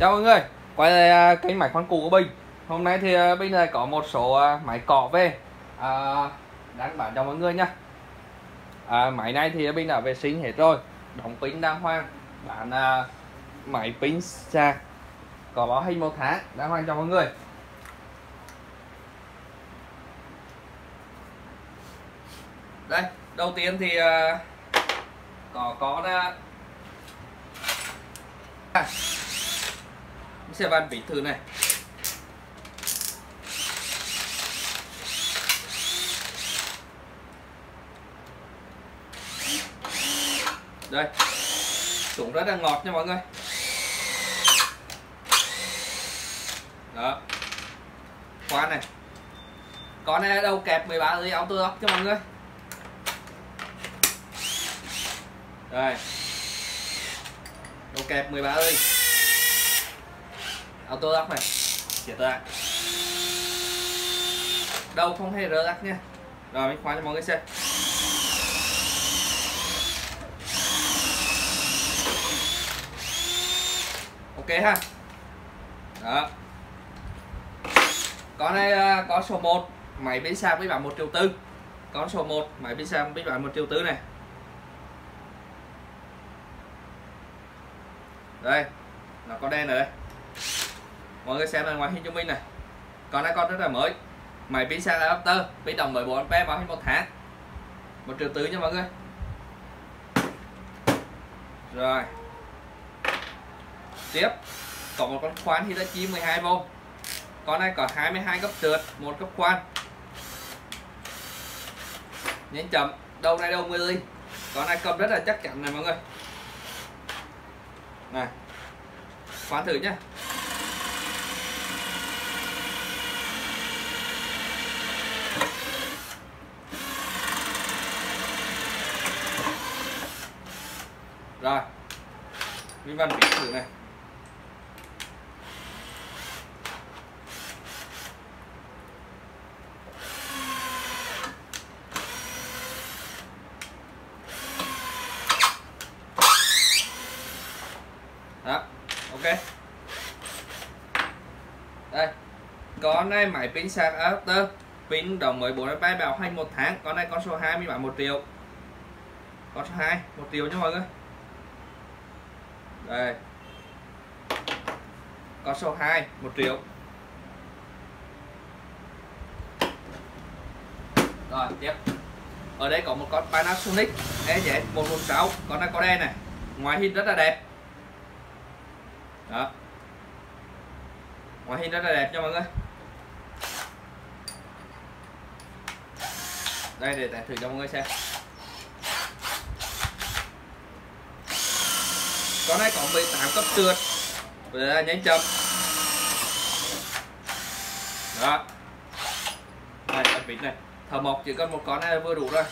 Chào mọi người, quay lại kênh máy khoan cũ của Bình. Hôm nay thì Bình này có một số máy cỏ về đang bán cho mọi người nha. Máy này thì Bình đã vệ sinh hết rồi, đóng pin đang hoang, bán máy pin sạc có bảo hành 1 tháng đang hoang cho mọi người. Đây, đầu tiên thì mình sẽ bàn vít thử này. Đây, súng rất là ngọt nha mọi người. Đó, khoan này. Con này đâu kẹp 13 ly auto lock cho mọi người. Đây, đầu kẹp 13 ly auto lock này, chìa ra đâu không hề rơ rác nha. Rồi mình khoan cho mọi người xem. Ok ha. Đó, con này có số 1 máy pin sạc với bản 1 triệu tư. Con số 1 máy pin sạc với bản 1 triệu tư này. Đây là con đen rồi đây, mọi người xem là ngoại hình cho mình này. Con này con rất là mới, máy pin sạc adapter, pin đồng 14A, bảo hành 1 tháng, 1 triệu tư nha mọi người. Rồi tiếp có một con khoan Hitachi 12V, con này có 22 cấp trượt, 1 cấp khoan, nhấn chậm, đầu này đầu 10 ly, con này cầm rất là chắc chắn này mọi người. Này, khoan thử nhé. Rồi, mình vặn vít thử này. Đó, ok. Đây, con này máy pin sạc adapter, pin đồng 14A, bảo hành 1 tháng. Con này con số 2 mình bán 1 triệu. Con số 2, 1 triệu nha mọi người. Đây, con số 2, 1 triệu. Rồi, tiếp. Ở đây có một con Panasonic EZ116, con này có đen này, ngoại hình rất là đẹp. Đó, ngoại hình rất là đẹp nha mọi người. Đây để test thử cho mọi người xem. Con này có 18 cấp trượt, nhánh chậm. Đó, đây con vịt này, thợ mộc chỉ cần một con này vừa đủ rồi.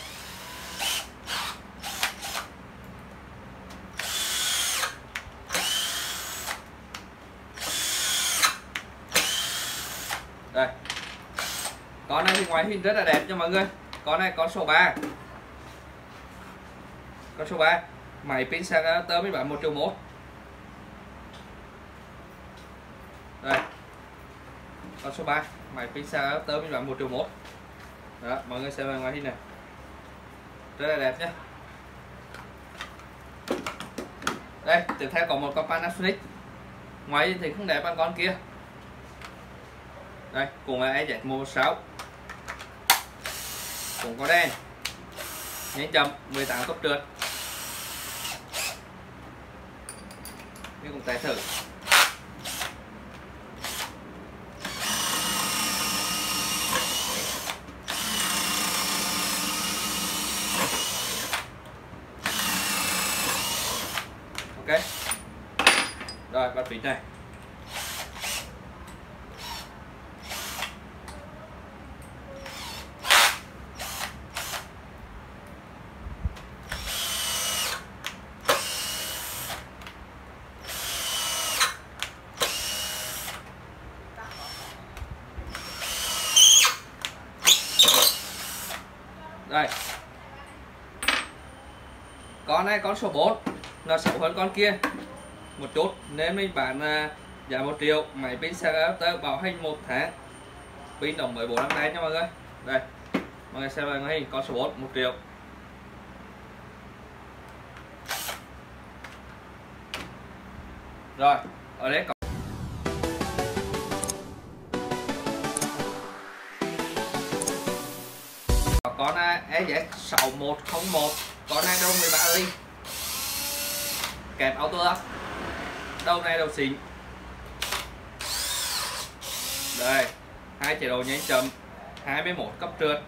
Đây, con này thì ngoại hình rất là đẹp nha mọi người. Con này con số 3, con số 3 máy pin sạc adapter mới bán 1 triệu 1. Đây, con số 3 máy pin sạc adapter mới bán 1 triệu 1. Đó, mọi người xem ngoại hình này rất là đẹp nhé. Đây, tiếp theo có một con Panasonic, ngoại hình thì không đẹp bằng con kia. Đây, cùng là EZ116, cũng có đen, nhánh chậm, 18 cấp trượt. Mình cùng test thử. Ok. Rồi, bắt vít này. Đây, con này con số 4 là xấu hơn con kia một chút nên mình bán Giá 1 triệu. Máy pin Starter bảo hành 1 tháng. Pin đồng 14 năm nay nha mọi người. Đây, mọi người xem lại ngay con số 4, 1 triệu. Rồi, ở đây có con EZ6101, con này đầu 13 ly, kẹp auto, đầu này đầu xịn. Đây, 2 chế độ nháy chậm, 21 cấp trượt.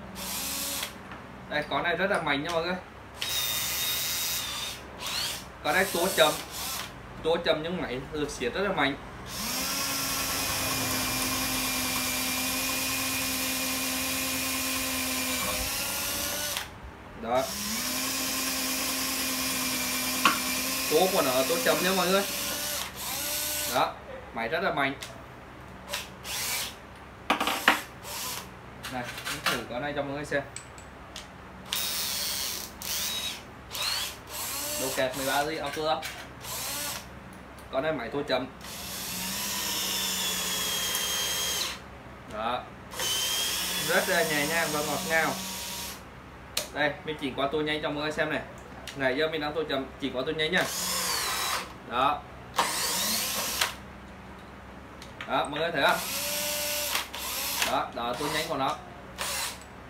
Đây, con này rất là mạnh nha mọi người. Con này tua chậm những máy được xiết rất là mạnh. Đó, tua của nó tua chậm nha mọi người. Đó, máy rất là mạnh. Này, thử con này cho mọi người xem. Đầu kẹp 13 ly auto. Con này máy tua chậm. Đó, rất là nhẹ nhàng và ngọt ngào. Đây, mình chỉ qua tua nhanh cho mọi người xem này. Này giờ mình đang tua chậm, chỉ qua tua nhanh nha. Đó. Đó, mọi người thấy không? Đó, đó tua nhanh của nó.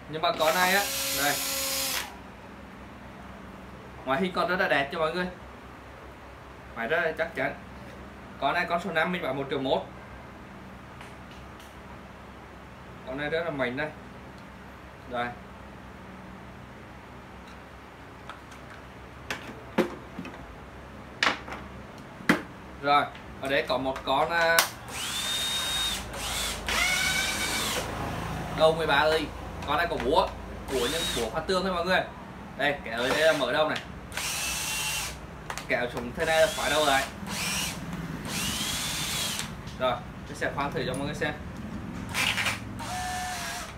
Nhưng mà con này á, đây, ngoại hình con rất là đẹp cho mọi người. Máy rất là chắc chắn. Con này con số 5 mình bảo 1,1 triệu. Con này rất là mạnh đây. Rồi, rồi ở đây có một con đầu 13 ly. Con này có búa, của hoa tương thôi mọi người. Đây, kẻ ở đây là mở đâu này, kẹo súng thế này là phải đâu lại. Rồi, tôi sẽ khoan thử cho mọi người xem.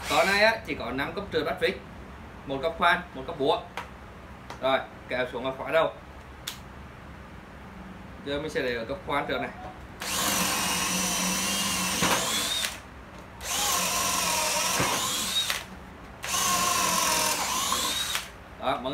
Con này á, chỉ có 5 cấp trượt bắt vít, 1 cấp khoan, 1 cấp búa. Rồi, kẹo xuống là phải đâu. Giờ mình sẽ để ở cấp khoan trượt này. Đó, mọi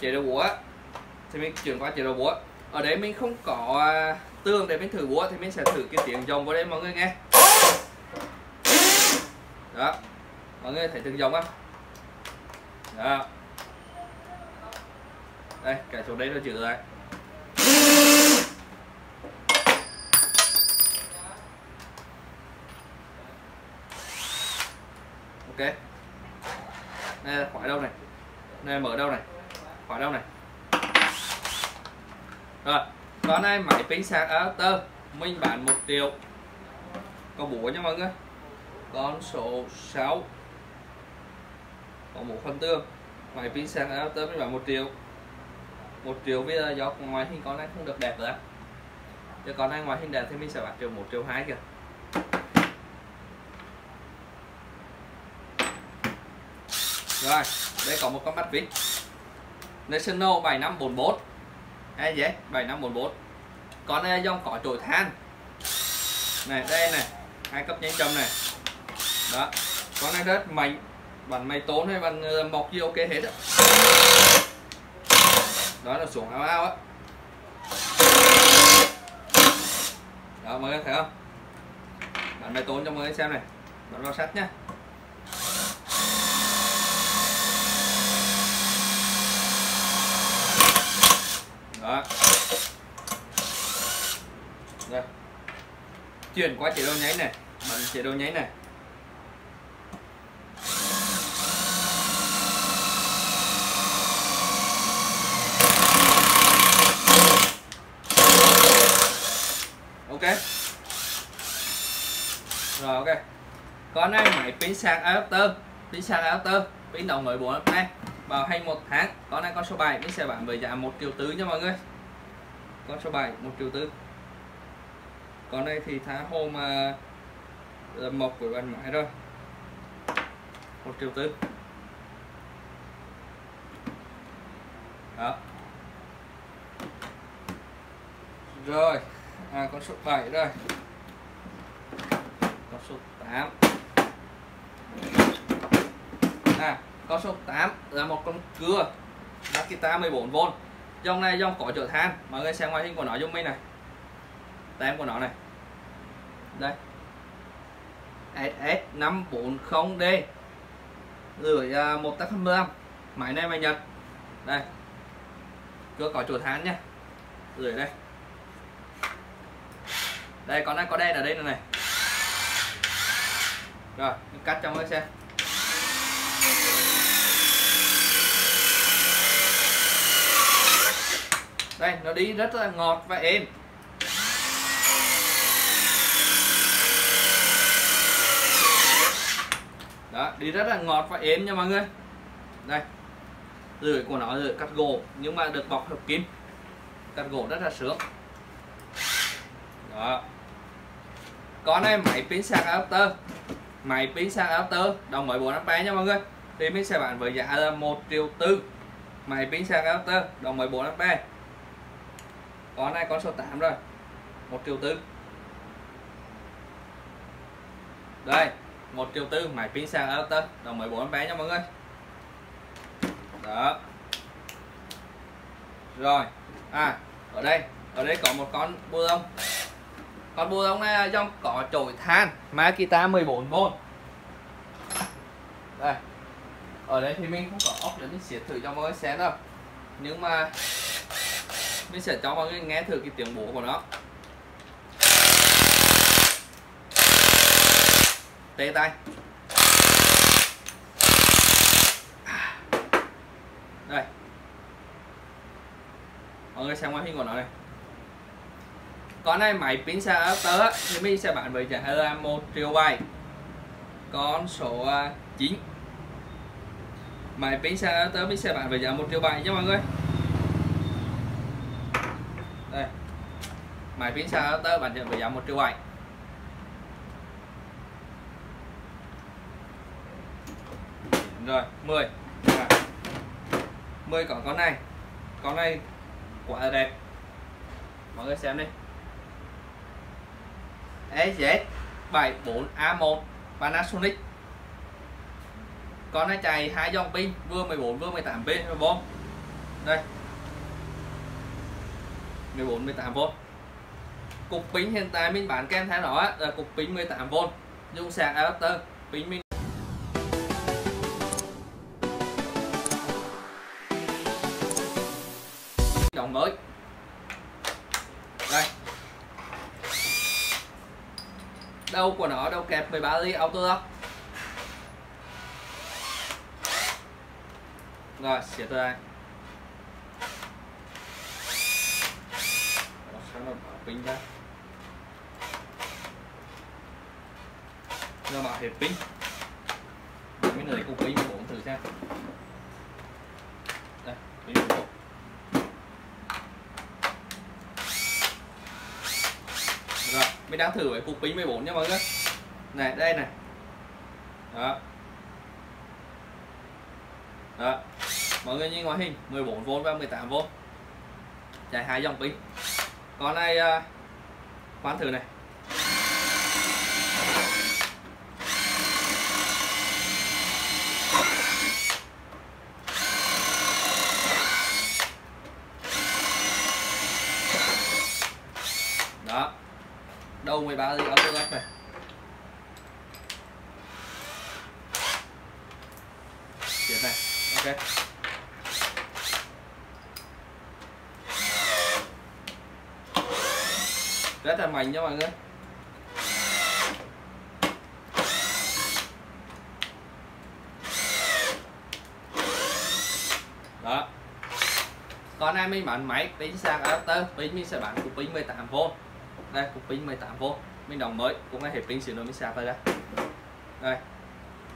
Chế độ búa thì mình chuyển qua chế độ búa. Ở đấy mình không có tương để mình thử búa thì mình sẽ thử cái tiếng dòng vào đây mọi người nghe. Đó, mọi người thấy tiếng dòng không? Đó, đây cái chỗ đấy nó chữ lại. Ok, đây là khóa đâu này, đây mở đâu này, khóa đâu này. Rồi, con này máy pin Starter mình bán 1 triệu. Có búa nha mọi người. Con số 6 có một phần tương. Máy pin Starter mình bán 1 triệu. 1 triệu bây giờ do ngoài hình con này không được đẹp nữa. Cho con này ngoài hình đẹp thì mình sẽ bán 1 triệu 1,2 triệu kìa. Rồi, đây có một con bắt vít National 7544 EZ 7544. Con này dòng có chổi than. Này, đây này, 2 cấp nhanh châm này. Đó, con này rất mạnh. Bạn mày tốn hay bạn mọc gì ok hết á. Đó là xuống ao ao á. Đó, mọi người thấy không? Bạn mày tốn cho mọi người xem này. Bạn vào sắt nhá. Đó. Rồi, chuyển qua chế độ nháy này, bật chế độ nháy này. ok. Rồi ok. Còn đây máy pin sạc adapter, pin đồng nội bộ này bảo hành 1 tháng. Con này con số 7 mình sẽ bán với giá 1,4 triệu nha mọi người. Con số 7 1,4 triệu. Con này thì tháng hôm mộc của bạn máy rồi. 1,4 triệu. Đó. Rồi, con số 7 rồi. Con số 8. Con số 8 là một con cưa Makita 14V. Dòng này dòng có chở than. Mọi người xem ngoại hình của nó giúp mình này. Tem của nó này. Đây. SS540D. Lưỡi 125. Máy này máy Nhật. Đây. Cưa có chở than nhá. Lưỡi đây. Đây con này có đen ở đây này. Rồi, cắt cho mọi người xem. Đây, nó đi rất là ngọt và êm. Đó, đi rất là ngọt và êm nha mọi người. Đây. Lưỡi của nó lưỡi cắt gỗ nhưng mà được bọc hợp kim. Cắt gỗ rất là sướng. Đó. Con này máy pin sạc adapter. Máy pin sạc adapter đồng mới 4A nha mọi người. Thì mình sẽ bán với giá là 1,4 triệu. Máy pin sạc adapter đồng mới 4A. Con này con số 8 rồi. 1,4 triệu. Đây, 1,4 triệu máy pin sạc adapter đồng mới 4A nha mọi người. Đó. Rồi, ở đây có một con bu lông. Con bu lông này dòng có chổi than Makita 14V. Đây. Ở đây thì mình không có ốc để mình xịt thử cho mọi người xem đâu. Nhưng mà mình sẽ cho mọi người nghe thử cái tiếng bổ của nó. Tê tay. Đây. Mọi người xem ngoại hình của nó này. Con này máy pin sạc adapter thì mình sẽ bán với giá là 1,7 triệu. Con số 9. Máy pin sạc adapter mình sẽ bán với giá 1,7 triệu nha mọi người. Đây. Máy pin sạc adapter bán với giá 1,7 triệu. Rồi, 10. 10 có con này. Con này quá là đẹp. Mọi người xem đi. SZ74A1 Panasonic. Con này chạy 2 dòng pin, vừa 14 vừa 18V. Đây. 14 18V. Cục pin hiện tại mình bán kèm theo đó là cục pin 18V, dung sạc adapter, pin mình. Dòng mới. Đây. Đầu của nó đầu kẹp 13 ly auto lock. Rồi, xịt ra. Pin ra. Rồi bảo hiểm pin. Mấy người cùng pin cũng thử xem. Đây, pin của. Rồi, mình đang thử với cục pin 14 nha mọi người. Này, đây này. Đó. Đó. Mọi người nhìn ngoại hình 14V và 18V. Chạy 2 dòng pin. Con này khoan thử này. Đó. Đầu 13 ly auto lock này. Chuyển này, ok. Rất là mạnh nha mọi người. Đó. Con này mình bán máy pin sạc adapter, pin mình sẽ bán cục pin 18V. Đây, cục pin 18V, mình đóng mới, cũng là hết pin xịn rồi mình sạc vào đây. Đây.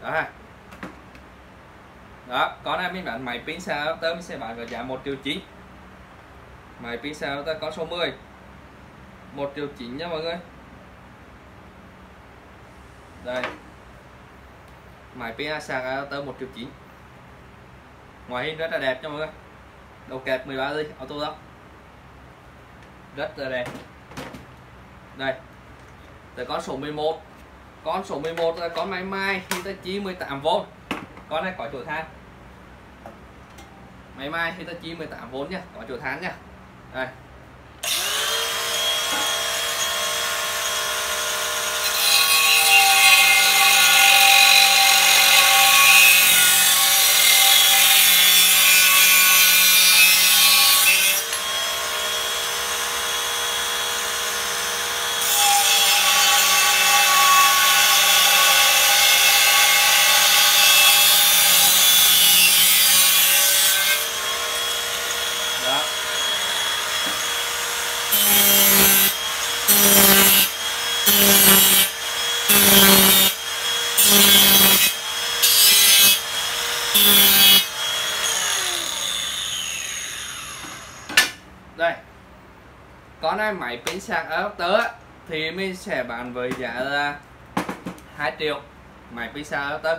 Đó ha. Đó, con này mình bán máy pin xe adapter mình sẽ bán với giá 1.9 triệu. Máy pin xe adapter con số 10. 1.9 triệu nha mọi người. Đây. Máy pin sạc adapter 1.9 triệu. Ngoại hình rất là đẹp nha mọi người. Đầu kẹp 13 ly auto lock. Rất là đẹp. Đây. Tới con số 11. Con số 11 là con máy mai Hitachi 18V. Con này có chỗ than. Máy mai Hitachi 18V nha, có chỗ than nha. Đây. Đây. Con này máy pin sạc adapter thì mình sẽ bán với giá là 2 triệu. Máy pin sạc adapter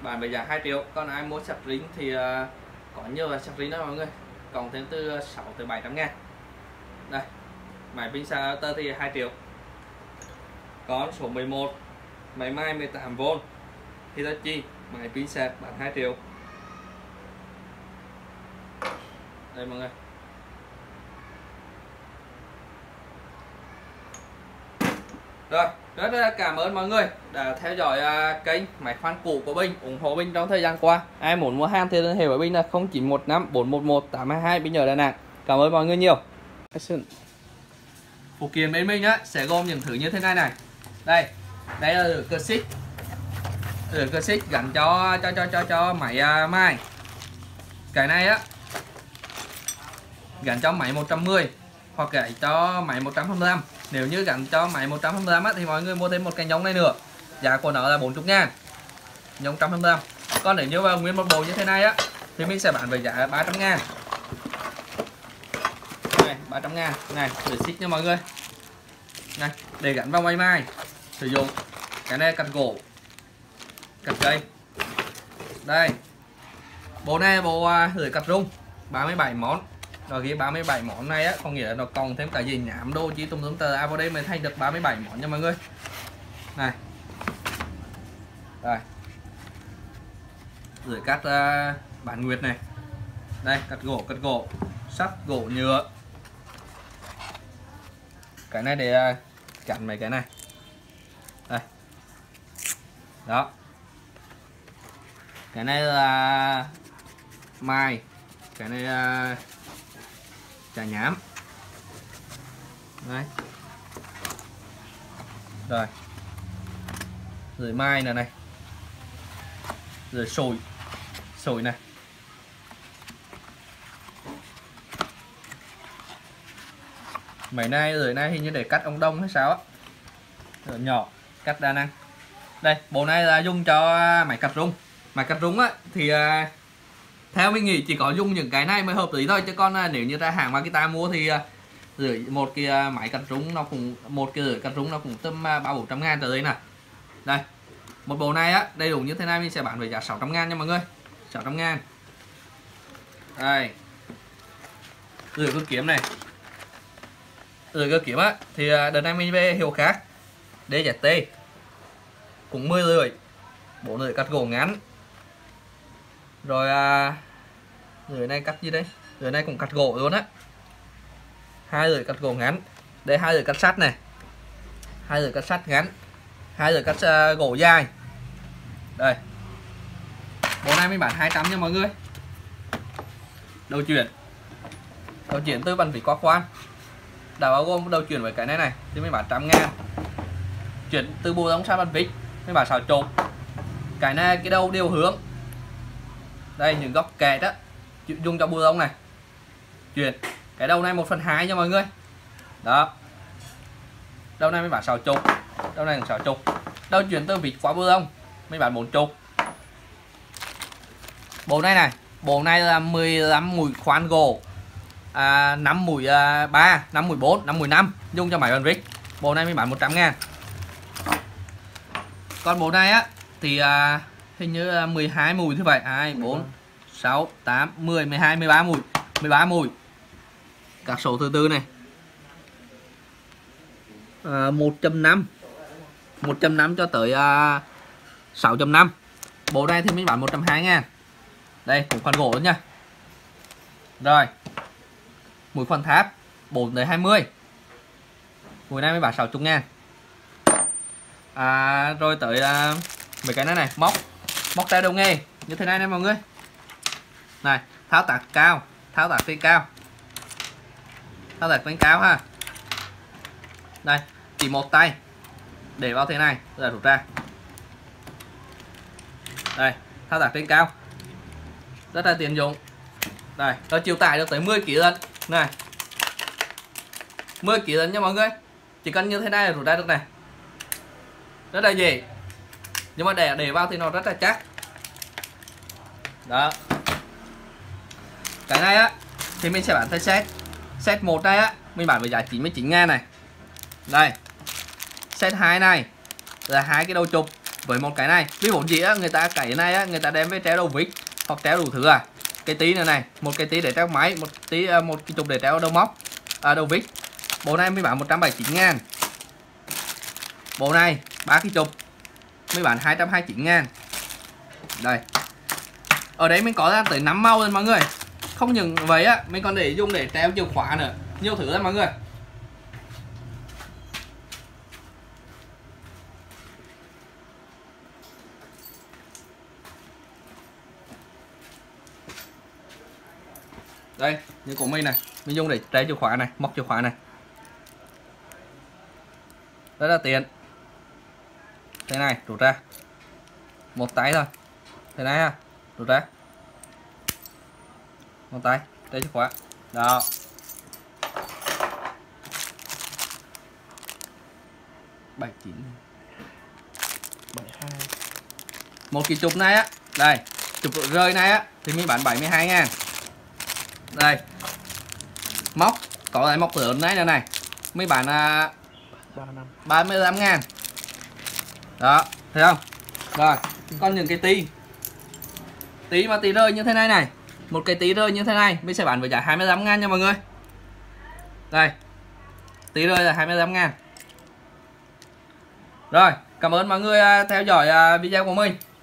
bán với giá 2 triệu. Còn ai mua sạc ring thì có nhiều là sạc ring đó mọi người, cộng thêm từ 6 tới 700 ngàn. Đây. Máy pin sạc adapter thì 2 triệu. Con số 11. Máy mai 18V Hitachi, máy pin sạc bán 2 triệu. Đây mọi người. Rồi, rất là cảm ơn mọi người đã theo dõi kênh Máy Khoan Cũ của Bình, ủng hộ Bình trong thời gian qua. Ai muốn mua hàng thì liên hệ với Bình là 0915 411 822, Bình ở Đà Nẵng. Cảm ơn mọi người nhiều. Phụ kiện bên mình á sẽ gồm những thứ như thế này này. Đây, đây là cơ xích. Cơ xích gắn cho máy mai. Cái này á gắn cho máy 110 hoặc gắn cho máy 125. Nếu như gắn cho máy 125 á, thì mọi người mua thêm một cái nhông này nữa. Giá của nó là 40 ngàn. Nhông 125. Còn nếu như vào nguyên một bộ như thế này á thì mình sẽ bán với giá 300 ngàn. Này, 300 ngàn. Này, để xích nha mọi người. Này, để gắn vào máy mai. Sử dụng cái này cắt gỗ, cắt cây. Đây. Bộ này bộ lưỡi cắt rung 37 món. Rồi cái 37 món này á, có nghĩa là nó còn thêm cả gì nhảm đô chỉ tùm tờ vào đây mới thay được 37 món nha mọi người. Này. Đây. Rồi cắt bản nguyệt này. Đây, cắt gỗ, sắt, gỗ, nhựa. Cái này để chặn mấy cái này. Đây. Đó. Cái này là mai. Cái này là chà nhám. Đấy. Rồi. Rồi mai này này. Rồi sồi. Sồi này. Mấy nay rồi nay hình như để cắt ông đông hay sao á. Rồi nhỏ, cắt đa năng. Đây, bộ này là dùng cho máy cắt rung. Máy cắt rung á thì theo mình nghĩ chỉ có dùng những cái này mới hợp lý thôi, chứ còn nếu như ra hàng Makita mua thì rưỡi một cái máy cắt rúng nó cũng một cái rưỡi cắt rúng nó cũng tầm 300-400 ngàn tới đây nè. Đây. Một bộ này á, đầy đủ như thế này mình sẽ bán với giá 600 ngàn nha mọi người. 600 ngàn. Đây. Rưỡi cơ kiếm này. Rưỡi cơ kiếm á thì đợt này mình về hiệu khác. DZT. Cũng 10 rưỡi. Bộ rưỡi cắt gỗ ngắn. Rồi người này cắt gì đấy, người này cũng cắt gỗ luôn á. 2 lưỡi cắt gỗ ngắn. Đây 2 lưỡi cắt sắt này. 2 lưỡi cắt sắt ngắn. 2 lưỡi cắt gỗ dài. Đây. Bộ này mình bán 200 nha mọi người. Đầu chuyển. Đầu chuyển từ bàn vỉ qua khoan. Đã bao gồm đầu chuyển với cái này này thì mình bán 100 ngàn. Chuyển từ bù đóng sang bàn vỉ mình bán 6 chục. Cái này cái đầu điều hướng. Đây những góc kẹt á, dùng cho bù lông này. Chuyển cái đầu này 1/2 nha mọi người. Đó. Đâu nay mới bán 60, đâu nay là 60. Đâu chuyển từ vịt quá bưa không? Mới bán 40. Bộ này này, bộ này là 15 mũi khoan gỗ, 5 mũi 3, 5 mũi 4, 5 mũi 5 dùng cho máy khoan vít. Bộ này mới bán 100 ngàn. Còn bộ này á thì hình như 12 mũi thế vậy, 2, 4, 6, 8, 10, 12, 13 mũi, 13 mũi. Các số thứ tư này 1.5 1.5 cho tới 6.5. Bộ này thì mình bán 120 ngàn. Đây cũng khoan gỗ nha. Rồi mũi khoan tháp 4 tới 20. Mũi này mới bán 60 ngàn. Rồi tới mấy cái này này, móc móc tay đầu nghề như thế này nè mọi người. Này tháo tạc cao, tháo tạc lên cao, tháo tạc lên cao ha. Đây chỉ một tay để vào thế này rồi rút ra. Đây thao tác trên cao rất là tiện dụng. Đây nó chịu tải được tới 10 kg lần này, 10 kg lần nha mọi người. Chỉ cần như thế này là rút ra được này, rất là dễ. Nhưng mà để vào thì nó rất là chắc đó. Cái này á thì mình sẽ bán theo set. Set 1 này á mình bán với giá 99 ngàn này. Đây set 2 này là 2 cái đầu chụp với một cái này. Ví vốn gì á, người ta cái này á, người ta đem với treo đầu vít hoặc treo đủ thứ à. Cái tí nữa này, một cái tí để treo máy, một tí một cái chụp để treo đầu móc, đầu vít. Bộ này mới bán 179 ngàn. Bộ này 3 cái chụp mới bán 229 ngàn. Đây ở đấy mình có ra tới 5 màu rồi mọi người. Không những vậy á, mình còn để dùng để treo chìa khóa nữa, nhiều thứ lắm mọi người. Đây, như của mình này, mình dùng để treo chìa khóa này, móc chìa khóa này. Rất là tiện. Thế này, rút ra. Một tay thôi. Thế này ha, rút ra. Một tay, treo chìa khóa. Đó. Bài 9 72. Một cái chụp này á, đây, chụp rơi này á thì mình bán 72 ngàn. Đây móc có lại móc lớn này này mới bán 35 ngàn đó, thấy không? Rồi còn những cái tí tí mà tí rơi như thế này này, một cái tí rơi như thế này mình sẽ bán với giá 25 ngàn nha mọi người. Đây tí rơi là 25 ngàn. Rồi cảm ơn mọi người theo dõi video của mình.